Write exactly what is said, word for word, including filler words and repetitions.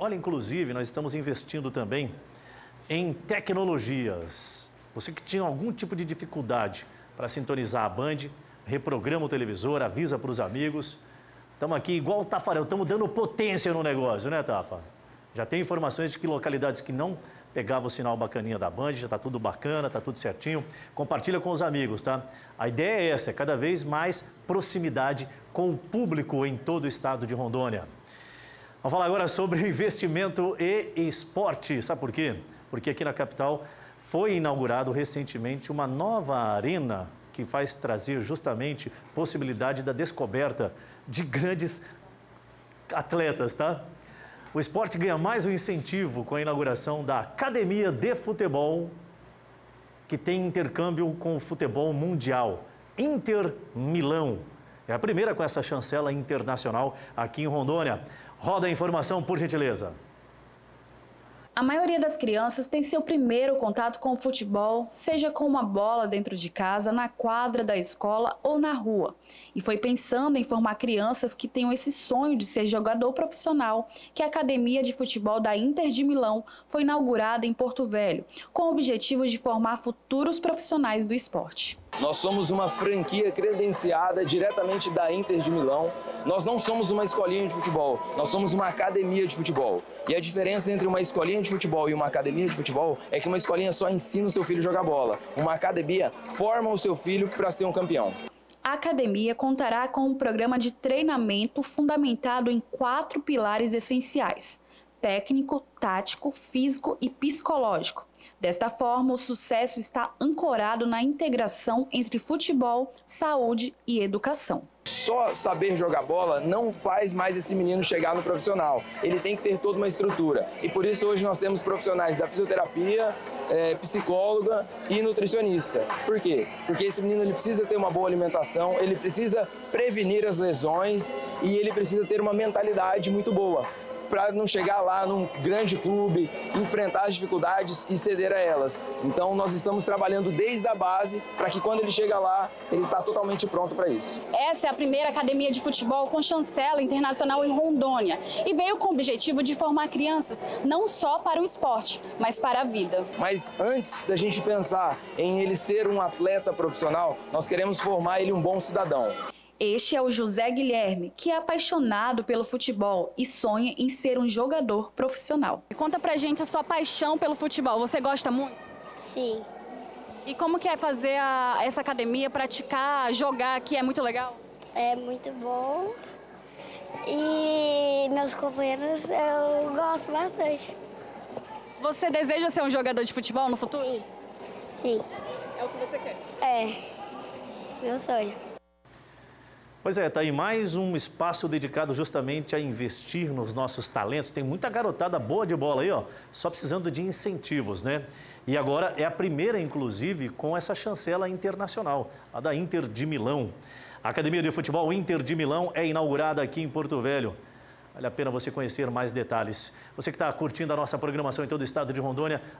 Olha, inclusive, nós estamos investindo também em tecnologias. Você que tinha algum tipo de dificuldade para sintonizar a Band, reprograma o televisor, avisa para os amigos. Estamos aqui igual o Tafarel, estamos dando potência no negócio, né, Tafa? Já tem informações de que localidades que não pegavam o sinal bacaninha da Band, já está tudo bacana, está tudo certinho. Compartilha com os amigos, tá? A ideia é essa, cada vez mais proximidade com o público em todo o estado de Rondônia. Vamos falar agora sobre investimento e esporte. Sabe por quê? Porque aqui na capital foi inaugurado recentemente uma nova arena que faz trazer justamente possibilidade da descoberta de grandes atletas, tá? O esporte ganha mais um incentivo com a inauguração da Academia de Futebol, que tem intercâmbio com o futebol mundial, Inter Milão. É a primeira com essa chancela internacional aqui em Rondônia. Roda a informação, por gentileza. A maioria das crianças tem seu primeiro contato com o futebol, seja com uma bola dentro de casa, na quadra da escola ou na rua. E foi pensando em formar crianças que tenham esse sonho de ser jogador profissional que a Academia de Futebol da Inter de Milão foi inaugurada em Porto Velho, com o objetivo de formar futuros profissionais do esporte. Nós somos uma franquia credenciada diretamente da Inter de Milão. Nós não somos uma escolinha de futebol, nós somos uma academia de futebol. E a diferença entre uma escolinha de futebol e uma academia de futebol é que uma escolinha só ensina o seu filho a jogar bola. Uma academia forma o seu filho para ser um campeão. A academia contará com um programa de treinamento fundamentado em quatro pilares essenciais: técnico, tático, físico e psicológico. Desta forma, o sucesso está ancorado na integração entre futebol, saúde e educação. Só saber jogar bola não faz mais esse menino chegar no profissional. Ele tem que ter toda uma estrutura. E por isso hoje nós temos profissionais da fisioterapia, é, psicóloga e nutricionista. Por quê? Porque esse menino ele precisa ter uma boa alimentação, ele precisa prevenir as lesões e ele precisa ter uma mentalidade muito boa, para não chegar lá num grande clube, enfrentar as dificuldades e ceder a elas. Então, nós estamos trabalhando desde a base, para que quando ele chega lá, ele está totalmente pronto para isso. Essa é a primeira academia de futebol com chancela internacional em Rondônia e veio com o objetivo de formar crianças, não só para o esporte, mas para a vida. Mas antes da gente pensar em ele ser um atleta profissional, nós queremos formar ele um bom cidadão. Este é o José Guilherme, que é apaixonado pelo futebol e sonha em ser um jogador profissional. Conta pra gente a sua paixão pelo futebol. Você gosta muito? Sim. E como que é fazer a, essa academia, praticar, jogar, que é muito legal? É muito bom. E meus companheiros, eu gosto bastante. Você deseja ser um jogador de futebol no futuro? Sim. Sim. É o que você quer? É. Meu sonho. Pois é, tá aí mais um espaço dedicado justamente a investir nos nossos talentos. Tem muita garotada boa de bola aí, ó, só precisando de incentivos, né? E agora é a primeira, inclusive, com essa chancela internacional, a da Inter de Milão. A Academia de Futebol Inter de Milão é inaugurada aqui em Porto Velho. Vale a pena você conhecer mais detalhes. Você que está curtindo a nossa programação em todo o estado de Rondônia,